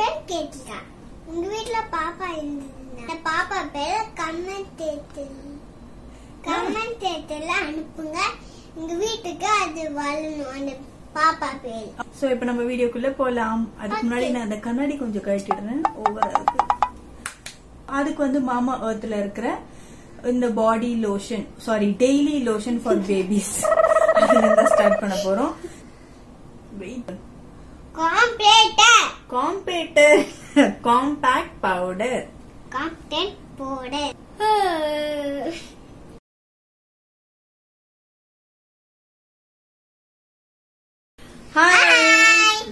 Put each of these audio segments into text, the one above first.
பேர் கேட்டியா? உங்க வீட்ல பாப்பா இருந்ததுனா அந்த பாப்பா பேரை கமெண்ட் தேட்டல அனுப்புங்க. எங்க வீட்டுக்கு அது வரணும் அந்த பாப்பா பேர். சோ இப்போ நம்ம வீடியோக்குள்ள போலாம். அதுக்கு முன்னாடி நான் அந்த கண்ணாடி கொஞ்சம் கழட்டிடுறேன், ஓவரா இருக்கு. அதுக்கு வந்து மாமா எர்த்ல இருக்கிற இந்த body lotion, sorry daily lotion for babies start பண்ண போறோம். காம்பேட்டர் compact powder hi,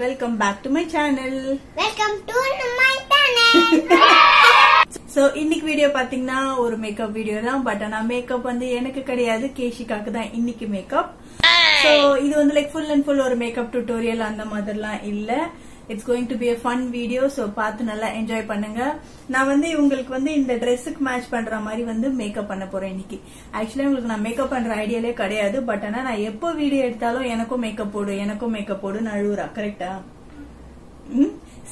welcome back to my channel. So இன்னைக்கு வீடியோ பாத்தீங்கன்னா ஒரு மேக்கப் வீடியோ தான். பட் ஆனா மேக்கப் வந்து எனக்கு கிடையாது, கேஷிகாக்கு தான் இன்னைக்கு மேக்கப். சோ இது வந்து லைக் ஃபுல் அண்ட் ஃபுல் ஒரு மேக்கப் டியூட்டோரியல் அந்த மாதிரிலாம் இல்ல. It's going to be a fun video. So பார்த்து நல்லா என்ஜாய் பண்ணுங்க. நான் வந்து உங்களுக்கு வந்து இந்த ட்ரெஸ்ஸுக்கு மேட்ச் பண்ற மாதிரி வந்து மேக்கப் பண்ண போறேன் இன்னைக்கு. ஆக்சுவலா உங்களுக்கு நான் மேக்கப் பண்ற ஐடியாலே கிடையாது. பட் ஆனா நான் எப்போ வீடியோ எடுத்தாலும் எனக்கும் மேக்கப் போடு நழுவுறா, கரெக்டா?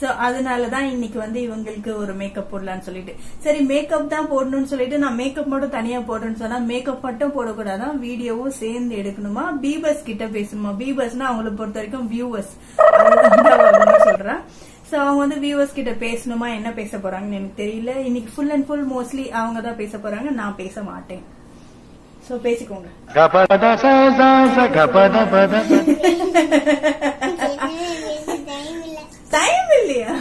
சோ அதனாலதான் இன்னைக்கு வந்து இவங்களுக்கு ஒரு மேக்கப் போடலான்னு சொல்லிட்டு, சரி மேக்கப் தான் போடணும்னு சொல்லிட்டு நான் மேக்கப் மட்டும் தனியா போடுறேன்னு சொன்னா மேக்கப் மட்டும் போடக்கூடாதான், வீடியோவும் சேர்ந்து எடுக்கணுமா, பீபர்ஸ் கிட்ட பேசணுமா. பீபர்ஸ்னா அவங்களை பொறுத்த வரைக்கும் வியூவர்ஸ் சொல்றேன். சோ அவங்க வந்து வியூவர்ஸ் கிட்ட பேசணுமா, என்ன பேச போறாங்கன்னு எனக்கு தெரியல. இன்னைக்கு ஃபுல் அண்ட் ஃபுல் மோஸ்ட்லி அவங்க தான் பேச போறாங்க, நான் பேச மாட்டேன். சோ பேசிக்கோங்க. டைம் இல்லையா?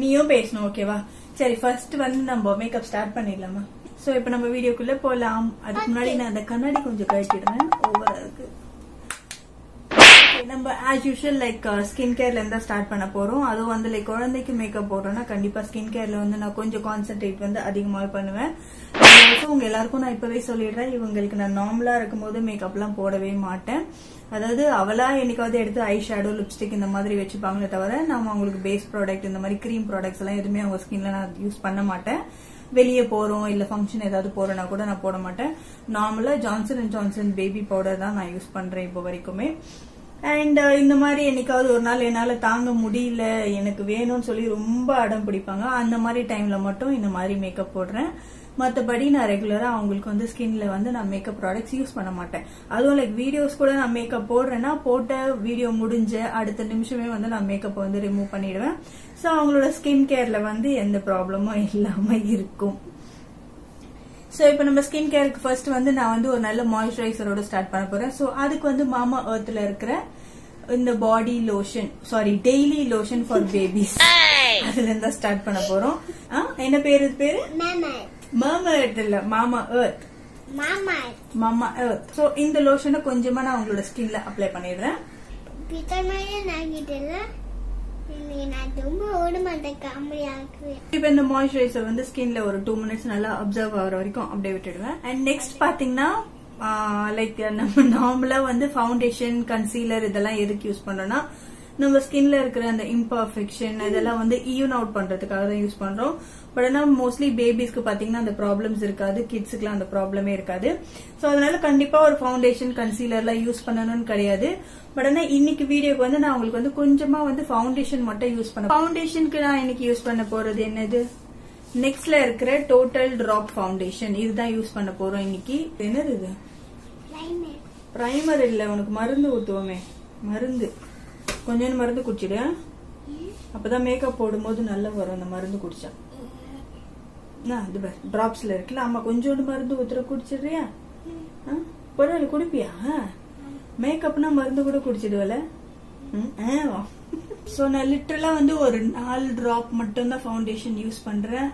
நீயும் பேசணும், ஓகேவா? சரி ஃபர்ஸ்ட் வந்து நம்ம மேக்கப் ஸ்டார்ட் பண்ணிடலாமா? சோ இப்போ நம்ம வீடியோக்குள்ள போலாம். அதுக்கு முன்னாடி நான் அந்த கண்ணாடி கொஞ்சம் கழட்டிடுறேன், ஓவரா இருக்கு. நம்ம ஆஸ் யூஷுவல் லைக் ஸ்கின் கேர்ல இருந்தா ஸ்டார்ட் பண்ண போறோம். அதுவும் வந்து லைக் குழந்தைக்கு மேக்கப் போடுறோம்னா கண்டிப்பா ஸ்கின் கேர்ல வந்து நான் கொஞ்சம் கான்சென்ட்ரேட் வந்து அதிகமாக பண்ணுவேன். உங்க எல்லாருக்கும் நான் இப்பவே சொல்லிடுறேன், இவங்களுக்கு நான் நார்மலா இருக்கும்போது மேக்கப் எல்லாம் போடவே மாட்டேன். அதாவது அவளா என்னைக்காவது எடுத்து ஐ ஷேடோ, லிப்ஸ்டிக் இந்த மாதிரி வச்சுப்பாங்களே தவிர நம்ம அவங்களுக்கு பேஸ் ப்ராடக்ட் இந்த மாதிரி கிரீம் ப்ராடக்ட்ஸ் எல்லாம் எதுவுமே அவங்க ஸ்கின்ல நான் யூஸ் பண்ண மாட்டேன். வெளியே போறோம் இல்ல ஃபங்க்ஷன் ஏதாவது போறேன்னா கூட நான் போட மாட்டேன். நார்மலா Johnson and Johnson baby powder தான் நான் யூஸ் பண்றேன் இப்போ வரைக்குமே. அண்ட் இந்த மாதிரி என்னைக்காவது ஒரு நாள் என்னால தாங்க முடியல, எனக்கு வேணும்னு சொல்லி ரொம்ப அடம் பிடிப்பாங்க, அந்த மாதிரி டைம்ல மட்டும் இந்த மாதிரி மேக்கப் போடுறேன். மற்றபடி நான் ரெகுலரா அவங்களுக்கு வந்து ஸ்கின்ல வந்து நான் மேக்கப் ப்ராடக்ட்ஸ் யூஸ் பண்ண மாட்டேன். அதுவும் லைக் வீடியோஸ் கூட நான் மேக்கப் போடுறேன்னா போட்ட வீடியோ முடிஞ்ச அடுத்த நிமிஷமே வந்து நான் மேக்கப் வந்து ரிமூவ் பண்ணிடுவேன். ஸோ அவங்களோட ஸ்கின் கேர்ல வந்து எந்த ப்ராப்ளமும் இல்லாம இருக்கும். சோ இப்போ நம்ம ஸ்கின் கேருக்கு ஃபர்ஸ்ட் வந்து நான் வந்து ஒரு நல்ல மாய்ஸ்சரைசரோட ஸ்டார்ட் பண்ண போறேன். சோ அதுக்கு வந்து மாமா எர்த்ல இருக்கிற இந்த body lotion, sorry daily lotion for babies அதுல இருந்தா ஸ்டார்ட் பண்ண போறோம். என்ன பேரு? இது பேரு மாமா எர்த் இல்ல, மாமா எர்த். மாமா எர்த். சோ இந்த லோஷனை கொஞ்சமா நான் உங்களோட ஸ்கின்ல அப்ளை பண்ணிடுறேன். இப்ப இந்த மாய்ஸ்சரைசர் வந்து ஸ்கின்ல ஒரு 2 மினிட்ஸ் நல்லா அப்சர்வ் ஆகிற வரைக்கும் அப்படியே விட்டுடுவேன். அண்ட் நெக்ஸ்ட் பாத்தீங்கன்னா லைக் நம்ம நார்மலா வந்து ஃபவுண்டேஷன், கன்சீலர் இதெல்லாம் எதுக்கு யூஸ் பண்றோம்னா நம்ம ஸ்கின்ல இருக்கிற அந்த இம்பர்ஃபெக்ஷன் இதெல்லாம் வந்து ஈவன் அவுட் பண்றதுக்காக தான் யூஸ் பண்றோம். பட் ஆனா மோஸ்ட்லி பேபிஸ்க்கு பாத்தீங்கன்னா அந்த ப்ராப்ளம்ஸ் இருக்காது, கிட்ஸுக்குலாம் அந்த ப்ராப்ளமே இருக்காது. சோ அதனால கண்டிப்பா ஒரு ஃபவுண்டேஷன், கன்சீலர்லாம் யூஸ் பண்ணணும்னு கிடையாது. பட் ஆனா இன்னைக்கு வீடியோக்கு வந்து நான் உங்களுக்கு வந்து கொஞ்சமா வந்து ஃபவுண்டேஷன் மட்டும் யூஸ் பண்ண. ஃபவுண்டேஷனுக்கு நான் இன்னைக்கு யூஸ் பண்ண போறது என்னது, நெக்ஸ்ட்ல இருக்கிற டோட்டல் டிராப் ஃபவுண்டேஷன் இதுதான் யூஸ் பண்ண போறோம் இன்னைக்கு. என்னது இது? பிரைமர் இல்ல, உனக்கு மருந்து ஊத்துவோமே, மருந்து கொஞ்சம் மருந்து குடிச்சிடு, அப்பதான் மேக்கப் போடும்போது நல்லா வரும். அந்த மருந்து குடிச்சா இது பேர் டிராப்ஸ்ல இருக்குல்ல, ஆமா கொஞ்சோண்டு மருந்து ஊத்துற குடிச்சிடுறியா? பரவாயில்ல, குடிப்பியா? மேக்கப்னா மருந்து கூட குடிச்சிடுவல. சோ நான் லிட்டரலா வந்து ஒரு 4 டிராப் மட்டும் தான் ஃபவுண்டேஷன் யூஸ் பண்றேன்.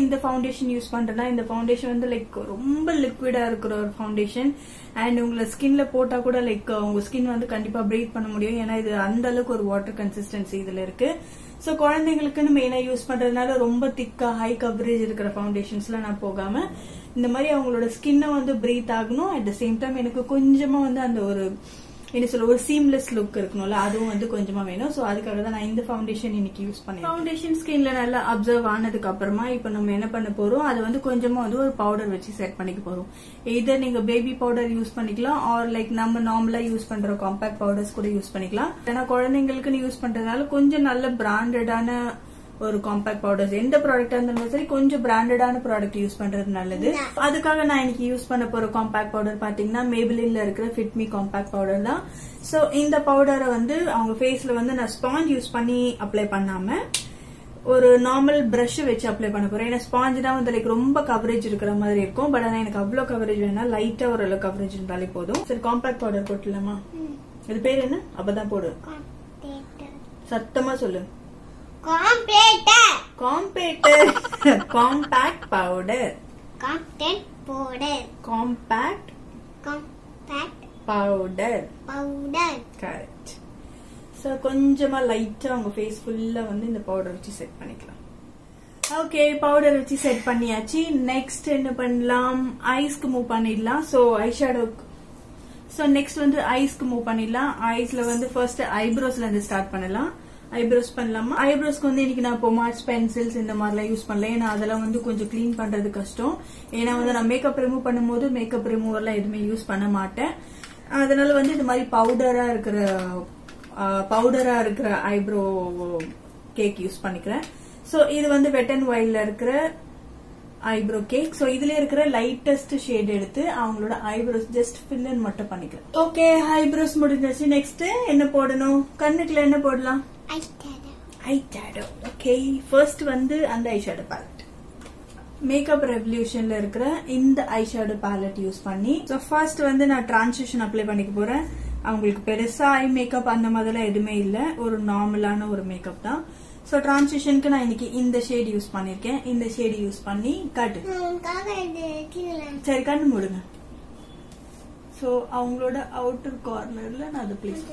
இந்த ஃபவுண்டேஷன் யூஸ் பண்றேன்னா இந்த ஃபவுண்டேஷன் வந்து லைக் ரொம்ப லிக்விடா இருக்கிற ஒரு ஃபவுண்டேஷன். அண்ட் உங்களை ஸ்கின்ல போட்டா கூட லைக் உங்க ஸ்கின் வந்து கண்டிப்பா பிரீத் பண்ண முடியும். ஏன்னா இது அந்த அளவுக்கு ஒரு வாட்டர் கன்சிஸ்டன்சி இதுல இருக்கு. சோ குழந்தைங்களுக்கு நம்ம ஏன்னா யூஸ் பண்றதுனால ரொம்ப திக்கா ஹை கவரேஜ் இருக்கிற ஃபவுண்டேஷன்ஸ்லாம் நான் போகாம இந்த மாதிரி அவங்களோட ஸ்கின்னை வந்து பிரீத் ஆகணும். அட் த சேம் டைம் எனக்கு கொஞ்சமா வந்து அந்த ஒரு इन सोलो सीमलेस लुक இருக்கும்ல அதுவும் வந்து கொஞ்சமா வேணும் சோ அதுக்காக தான் நான் இந்த ஃபவுண்டேஷன் இன்னைக்கு யூஸ் பண்ணேன் ஃபவுண்டேஷன் ஸ்கின்ல நல்லா அப்சர்வ் ஆனதுக்கு அப்புறமா இப்போ நம்ம என்ன பண்ண போறோம் அது வந்து கொஞ்சமா வந்து ஒரு பவுடர் வச்சு செட் பண்ணிக்க போறோம் either நீங்க பேபி பவுடர் யூஸ் பண்ணிக்கலாம் ஆர் லைக் நம்ம நார்மலா யூஸ் பண்ற காம்பாக்ட் பவுடர்ஸ் கூட யூஸ் பண்ணிக்கலாம் ஏனா குழந்தைகளுக்கு நீ யூஸ் பண்றதால கொஞ்சம் நல்ல பிராண்டடான और कॉम्पैक्ट पाउडर्स एंड प्रोडक्ट अंदर सर कुछ ब्रांडेड आना प्रोडक्ट यूज़ पन्नறது நல்லது அதுக்காக நான் இன்னைக்கு யூஸ் பண்ண போற காம்பாக்ட் பவுடர் பாத்தீங்கன்னா Maybelline ல இருக்கிற Fit Me காம்பாக்ட் பவுடர் தான் சோ இந்த பவுடரை வந்து அவங்க ஃபேஸ்ல வந்து நான் ஸ்பாஞ்ச் யூஸ் பண்ணி அப்ளை பண்ணாம ஒரு நார்மல் பிரஷ் வச்சு அப்ளை பண்ண போறேன் ஏனா ஸ்பாஞ்ச்னா வந்து லைக் ரொம்ப கவரேஜ் இருக்கிற மாதிரி இருக்கும் பட் انا எனக்கு அவ்ளோ கவரேஜ் வேணா லைட்டா ஒரு அளவு கவரேஜ் இருந்தாலே போதும் சரி காம்பாக்ட் பவுடர் போட்டுலாமா இது பேர் என்ன அப்பதான் போடு சத்தமா சொல்லு कॉम्पैक्ट पाउडर करेक्ट सो கொஞ்சமா லைட்டா உங்க ஃபேஸ் ஃபுல்லா வந்து இந்த பவுடர் வச்சு செட் பண்ணிக்கலாம் ओके பவுடர் வச்சு செட் பண்ணியாச்சு நெக்ஸ்ட் என்ன பண்ணலாம் ஐஸ்க்கு மூவ் பண்ணிடலாம் சோ ஐஷேடோ சோ நெக்ஸ்ட் வந்து ஐஸ்க்கு மூவ் பண்ணிடலாம் ஐஸ்ல வந்து ஃபர்ஸ்ட் ஐப்ரோஸ்ல இருந்து ஸ்டார்ட் பண்ணலாம் ஐப்ரோஸ் பண்ணலாமா ஐப்ரோஸ்க்கு வந்து இன்னைக்கு நான் பொமாட்ஸ் பென்சில்ஸ் இந்த மாதிரிலாம் யூஸ் பண்ணல ஏன்னா அதெல்லாம் வந்து கொஞ்சம் கிளீன் பண்றது கஷ்டம் ஏன்னா வந்து நான் மேக்கப் ரிமூவ் பண்ணும்போது மேக்கப் ரிமூவர்லாம் எதுவுமே யூஸ் பண்ண மாட்டேன் அதனால வந்து இந்த மாதிரி பவுடரா இருக்கிற ஐப்ரோ கேக் யூஸ் பண்ணிக்கிறேன் சோ இது வந்து வெட் அண்ட் வைல்ட்ல இருக்கிற ஐப்ரோ கேக் சோ இதுல இருக்கிற லைட்டஸ்ட் ஷேட் எடுத்து அவங்களோட ஐப்ரோஸ் ஜஸ்ட் ஃபில்லன் மட்டும் பண்ணிக்கிறேன் ஓகே ஐப்ரோஸ் முடிஞ்சிச்சு நெக்ஸ்ட் என்ன போடணும் கண்ணுக்குள்ள என்ன போடலாம் ஐஷேடோ ஓகே ஃபர்ஸ்ட் வந்து அந்த ஐஷேடோ பேலட் மேக்கப் ரெவல்யூஷன்ல இருக்கிற இந்த ஐஷேடோ பேலட் யூஸ் பண்ணி சோ ஃபர்ஸ்ட் வந்து நான் டிரான்சிஷன் அப்ளை பண்ணிக்க போறேன் அவங்களுக்கு பெருசா ஐ மேக்கப் அந்த மாதிரிலாம் எதுவுமே இல்ல ஒரு நார்மலான ஒரு மேக்கப் தான் சோ டிரான்சிஷனுக்கு நான் இன்னைக்கு இந்த ஷேட் யூஸ் பண்ணிருக்கேன் இந்த ஷேட் யூஸ் பண்ணி கட் சரி கண்ணு மூடுங்க சோ அவங்களோட அவுட்டர் கார்னர்ல நான் அது ப்ளேஸ்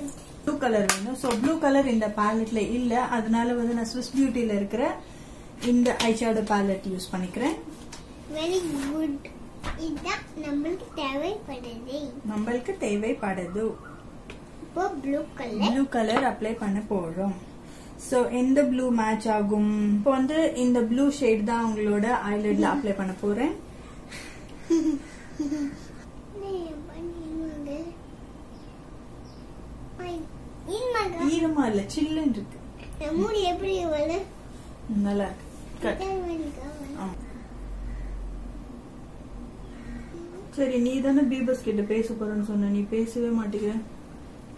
ப்ளூ கலர் வேணும் சோ ப்ளூ கலர் இந்த பேலட்ல இல்ல அதனால வந்து நான் Swiss Beauty ல இருக்கிற இந்த ஐஷேடோ பேலட் யூஸ் பண்ணிக்கிறேன் வெரி குட் இது நம்மளுக்கு தேவைப்படுது இப்போ ப்ளூ கலர் அப்ளை பண்ண போறோம் சோ இந்த ப்ளூ மேட்ச் ஆகும் இப்போ வந்து இந்த ப்ளூ ஷேட் தான் அவங்களோட ஐலைட்ல அப்ளை பண்ண போறேன் ஈரமா இல்ல சில்லுன்னு இருக்கு மூடி எப்படி வர நல்லா இருக்கு சரி நீ தான பீபஸ் கிட்ட பேச போறன்னு சொன்ன நீ பேசவே மாட்டீங்க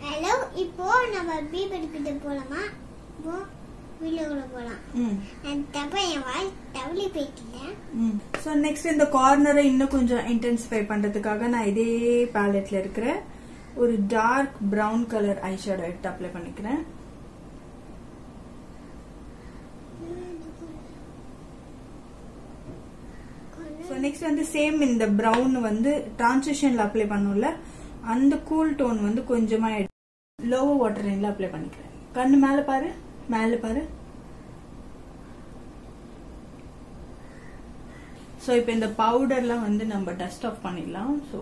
ஹலோ இப்போ நம்ம பீபஸ் கிட்ட போலாமா இந்த கார்னரை இன்னும் கொஞ்சம் இன்டென்சிஃபை பண்றதுக்காக நான் இதே பேலட்ல இருக்கிற ஒரு டார்க் பிரவுன் கலர் ஐஷேடோ எடுத்து அப்ளை பண்ணிக்கிறேன் நெக்ஸ்ட் வந்து சேம் இந்த பிரவுன் வந்து டிரான்சிஷன்ல அப்ளை பண்ணல அந்த கூல் டோன் வந்து கொஞ்சமா லோவோ வாட்டர் லைன்ல அப்ளை பண்ணிக்கிறேன் கண்ணு மேல பாரு சோ இப்போ இந்த பவுடர்லாம் வந்து நம்ம டஸ்ட் ஆஃப் பண்ணிடலாம் சோ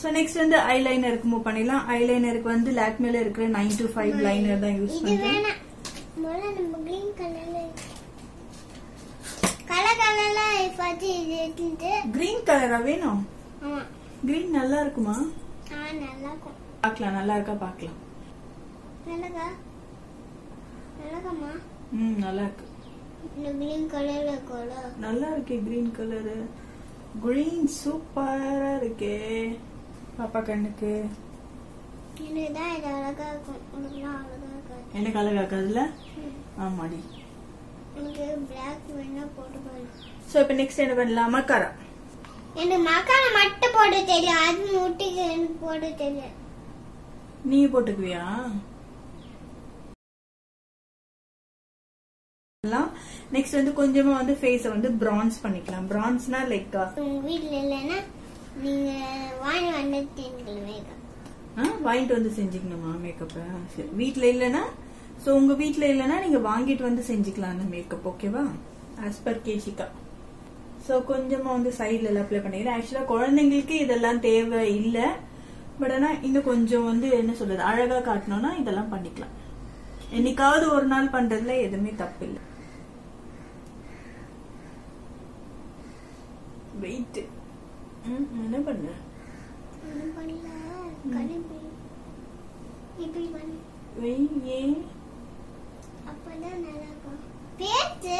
சோ நெக்ஸ்ட் வந்து ஐலைனருக்கு மூவ் பண்ணிடலாம் ஐலைனருக்கு வந்து லாக்மேல இருக்கிற 925 லைனர் தான் யூஸ் பண்றேன் முதல்ல நம்ம கிரீன் கலர்ல இஃபாதி எடுத்துட்டு கிரீன் கலரா வேணும் ஆமா கிரீன் நல்லா இருக்குமா ஆ நல்லா இருக்கும் பார்க்கலாம் நல்லா இருக்கா பார்க்கலாம் நல்லாமா நல்லா இருக்கு இந்த green கலர்ல கோல நல்லா இருக்கு green கலர் green சூப்பரா இருக்கு பாப்பா கண்ணுக்கு என்னடா இது அழகா இருக்கு என்ன கலர் இருக்குதுல ஆமாடி உங்களுக்கு black வேணா போட்டு பாரு சோ இப்போ நெக்ஸ்ட் என்ன பண்ணலாம் மக்காரா என்ன மக்காரா மட்டும் போட தெரியும் அது மூட்டிக்கு போட தெரியும் நீ போட்டுக்குவியா நெக்ஸ்ட் வந்து கொஞ்சமா வந்து ஃபேஸை வந்து பிரான்ஸ் பண்ணிக்கலாம் பிரான்ஸ்னா லைக் வீட்ல இல்லனா நீங்க வாங்கிட்டு வந்து செஞ்சுக்கணுமா மேக்கப் வீட்ல இல்லனா சோ உங்க வீட்ல இல்லனா நீங்க வாங்கிட்டு வந்து செஞ்சுக்கலாம் அந்த மேக்கப் ஓகேவா as per கேஷிகா சோ கொஞ்சமா வந்து சைடுல அப்ளை பண்ணிக்கிறேன் ஆக்சுவலா குழந்தைங்களுக்கு இதெல்லாம் தேவை இல்ல பட் ஆனா இன்னும் கொஞ்சம் வந்து என்ன சொல்றது அழகா காட்டணும்னா இதெல்லாம் பண்ணிக்கலாம். என்னைக்காவது ஒரு நாள் பண்றதுல எதுவுமே தப்பு இல்ல. வெயிட் என்ன பண்ண பண்ணல கரெக்ட் இப்படி பண்ணு வெயியே அப்பதான் நல்லா இருக்கும். பேசு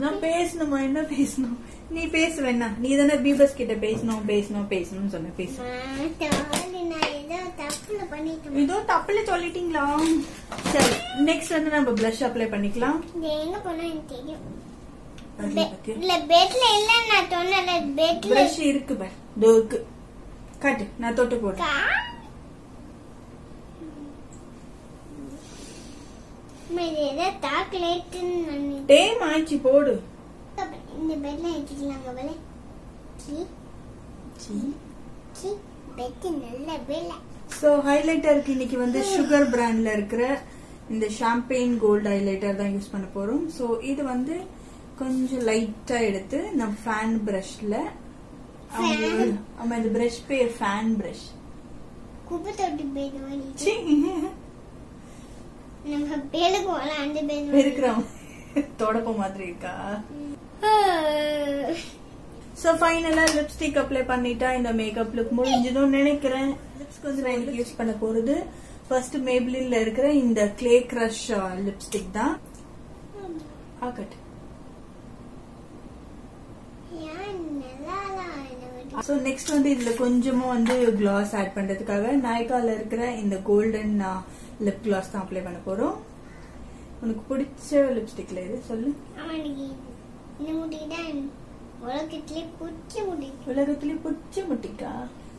நான் பேசணுமா என்ன பேசணும் நீ பேசு வேணா நீ தான பீபஸ் கிட்ட பேசணும் பேசணும் பேசணும்னு சொன்ன பேசு. நான் ஏதோ தப்புல பண்ணிட்டேன். ஏதோ தப்புல சொல்லிட்டீங்களா? சரி நெக்ஸ்ட் வந்து நம்ம blush அப்ளை பண்ணிக்கலாம். எங்க போனா எனக்கு தெரியும். இல்ல பெட்ல இல்ல நான் சொன்னல பெட்ல brush இருக்கு பாரு டோக்கு கட் நான் தொட்டு போடுறேன். மேலே ஏதா டாக்லேட்னு நினைச்சே டேம் ஆச்சி போடு. இந்த பெட்ல ஏத்திடலாங்க வலே சி சி சி பெட் நல்ல வேல. சோ ஹைலைட்டருக்கு இன்னைக்கு வந்து சுகர் பிராண்ட்ல இருக்கிற இந்த ஷாம்பேன் கோல்ட் ஹைலைட்டர் தான் யூஸ் பண்ண போறோம். சோ இது வந்து கொஞ்சம் லைட்டா எடுத்து நம்ம ஃபேன் பிரஷ்ல அம்மா இந்த பிரஷ் பேர் ஃபேன் பிரஷ் குப்பை தொட்டி பேர் வாங்கி நம்ம பேருக்கு வர அந்த பேர் இருக்குறோம் தோடப்ப மாதிரி இருக்கா. சோ ஃபைனலா லிப்ஸ்டிக் அப்ளை பண்ணிட்டா இந்த மேக்கப் லுக் முடிஞ்சதுன்னு நினைக்கிறேன். லிப்ஸ் கொஞ்சம் நான் யூஸ் பண்ண போறது ஃபர்ஸ்ட் மேப்லின்ல இருக்கிற இந்த க்ளே கிரஷ் லிப்ஸ்டிக் தான். ஆகட் யான் நல்லா. சோ நெக்ஸ்ட் வந்து இதுல கொஞ்சமா வந்து gloss ஆட் பண்றதுக்காக நைகால இருக்கிற இந்த கோல்டன் lip gloss தான் அப்ளை பண்ண போறோம். உங்களுக்கு பிடிச்ச லிப்ஸ்டிக்ல இது சொல்லு. அம்மானி இந்த முடி தான் உலகத்திலே பிடிச்ச முடிக்கா.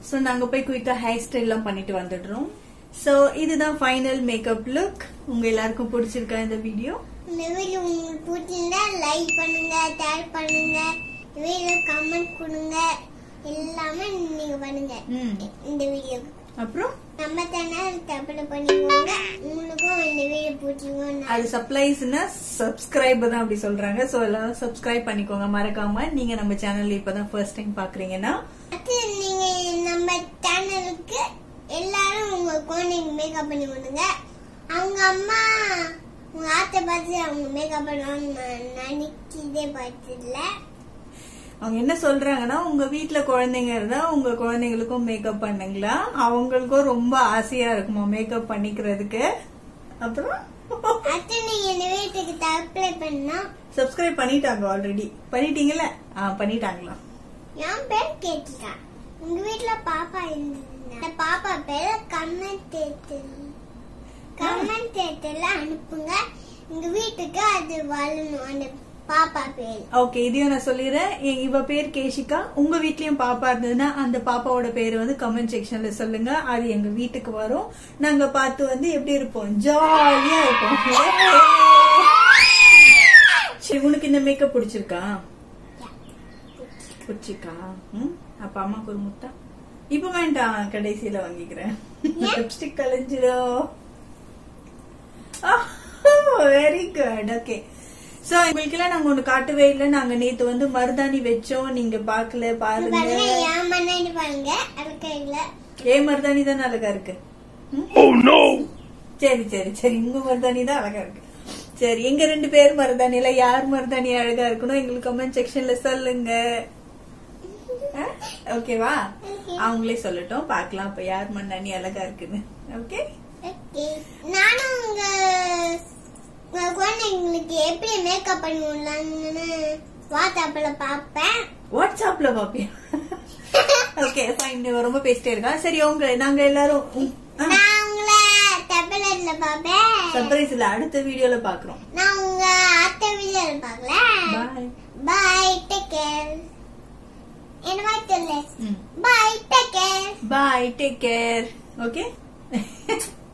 சோ நாங்க போய் குயிக்கா ஹேர் ஸ்டைல்லாம் பண்ணிட்டு வந்துடுறோம். சோ இதுதான் ஃபைனல் மேக்கப் லுக். உங்க எல்லாருக்கும் பிடிச்சிருக்கா இந்த வீடியோ? வீடியோ உங்களுக்கு பிடிச்சிருந்தா லைக் பண்ணுங்க, ஷேர் பண்ணுங்க, வீடியோக்கு கமெண்ட் கொடுங்க, எல்லாமே நீங்க பண்ணுங்க இந்த வீடியோ. அப்புறம் நம்ம சேனல் சப்ஸ்கிரைப் பண்ணிக்கோங்க. உங்களுக்கு இந்த வீடியோ பிடிச்சிருந்தா அது சப்ளைஸ்னா சப்ஸ்கிரைப் தான் அப்படி சொல்றாங்க. சோ எல்லாரும் சப்ஸ்கிரைப் பண்ணிக்கோங்க மறக்காம. நீங்க நம்ம சேனல்ல இப்பதான் ஃபர்ஸ்ட் டைம் பாக்குறீங்கன்னா நீங்க நம்ம சேனலுக்கு எல்லாரும் உங்க குழந்தைங்க மேக்கப் பண்ணி கொடுங்க. அவங்க அம்மா உங்க ஆட்டை பார்த்து அவங்க மேக்கப் பண்ணுவாங்க நினைச்சதே பார்த்துல. அவங்க என்ன சொல்றாங்கன்னா உங்க வீட்டுல குழந்தைங்க இருந்தா உங்க குழந்தைங்களுக்கும் மேக்கப் பண்ணுங்களா, அவங்களுக்கும் ரொம்ப ஆசையா இருக்குமா மேக்கப் பண்ணிக்கிறதுக்கு. அப்புறம் சப்ஸ்கிரைப் பண்ணிட்டாங்க ஆல்ரெடி பண்ணிட்டீங்கல்ல பண்ணிட்டாங்களா? நான் பேர் கேட்டா உங்க வீட்டுல பாப்பா இருந்தது பாப்பா பேர கமெண்ட் தேட்டல அனுப்புங்க. எங்க வீட்டுக்கு அது வாழணும் அந்த பாப்பா பேர். ஓகே இதையும் நான் சொல்லிடுறேன். இவ பேர் கேஷிகா. உங்க வீட்லயும் பாப்பா இருந்ததுன்னா அந்த பாப்பாவோட பேரு வந்து கமெண்ட் செக்ஷன்ல சொல்லுங்க. அது எங்க வீட்டுக்கு வரும். நாங்க பார்த்து வந்து எப்படி இருப்போம் ஜாலியா இருப்போம். சரி உனக்கு இந்த மேக்கப் பிடிச்சிருக்கா? பிடிச்சிருக்கா? அப்ப அம்மாக்கு ஒரு முட்டா இப்ப வேண்டாம் கடைசியில வாங்கிக்கிறேன். லிப்ஸ்டிக் கலைஞ்சிடும். Very good. ஓகே சோ உங்களுக்குலாம் நாங்க ஒண்ணு காட்டவே இல்ல. நாங்க நேத்து வந்து மருதாணி வச்சோம். நீங்க பாக்கல பாருங்க பாருங்க அழகா இல்ல ஏ மருதாணி தான் அழகா இருக்கு. சரி சரி சரி உங்க மருதாணி தான் அழகா இருக்கு. சரி எங்க ரெண்டு பேர் மருதாணில யார் மருதாணி அழகா இருக்கணும் எங்களுக்கு கமெண்ட் செக்ஷன்ல சொல்லுங்க. ஓகேவா அவங்களே சொல்லட்டும் பாக்கலாம் இப்ப யார் மருதாணி அழகா இருக்குன்னு. ஓகே நானும் உங்க குழந்தைங்களுக்கு எப்படி மேக்கப் பண்ணுவாங்கன்னு வாட்ஸ்அப்ல பாப்பேன். வாட்ஸ்அப்ல பாப்பேன். Okay fine. நீ ரொம்ப பேசிட்டே இருக்கா. சரி உங்க நாங்க எல்லாரும் நான் உங்களை சர்ப்ரைஸ்ல பாப்பேன். சர்ப்ரைஸ்ல அடுத்த வீடியோல பாக்குறோம். நான் உங்க அடுத்த வீடியோல பார்க்கலாம். Bye bye take care. என்னவை தெல்ல. Bye take care. ஓகே.